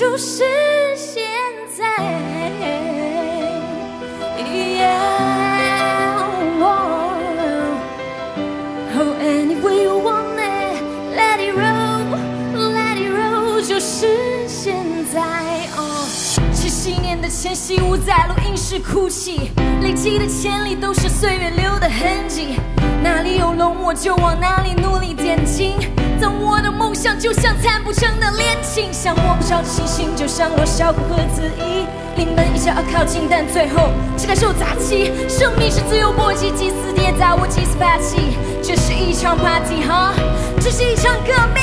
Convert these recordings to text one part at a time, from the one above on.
就是现在。Yeah, oh, oh, anyway you want it, let it roll， 就是现在。7年的前夕，我在录音室哭泣，累积的潜力都是岁月留的痕迹。哪里有龙，我就往哪里努力点睛。 但我的梦想就像谈不成的恋情，像摸不着的星星，就像我小骨和子怡。临门一脚要靠近，但最后只感受杂气。生命是自由搏击，几次跌倒我几次爬起。这是一场 party， 哈，这是一场革命。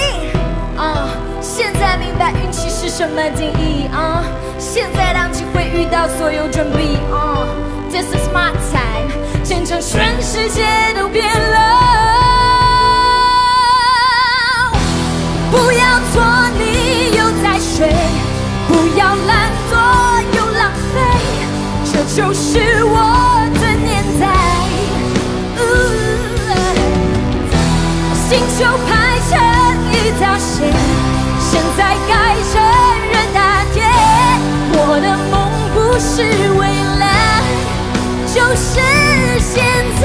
现在明白运气是什么定义啊！现在当机会遇到所有准备啊！ This is my time， 全场全世界都变了。 不要做你又在睡，不要懒惰又浪费，这就是我的年代。星球排成一条线，现在该承认大跌。我的梦不是未来，就是现在。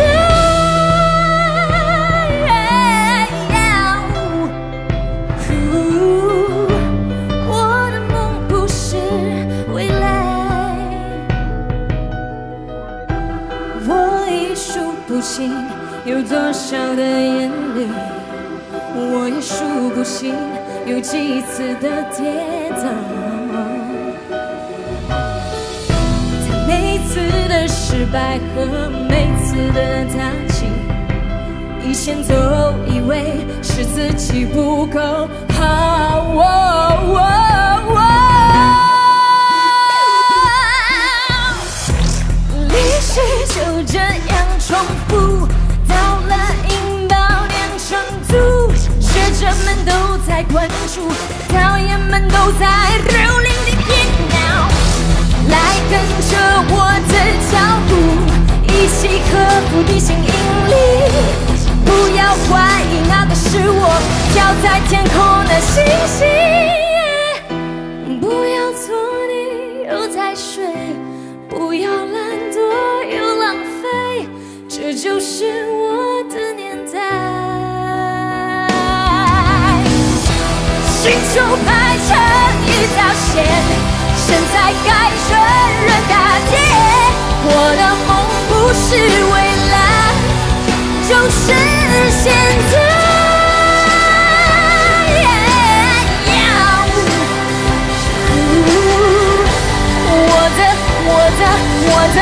有多少的眼泪，我也数不清；有几次的跌倒，在每次的失败和每次的打击，以前总以为是自己不够好。历史就这样重复。 人们都在关注，导演们都在流泪的电脑，来跟着我的脚步，一起克服地心引力。不要怀疑那个是我飘在天空的星星。不要做你又在睡，不要懒惰又浪费，这就是我的年代。 星球排成一条线，现在该承认大跌。我的梦不是未来，就是现在。我的，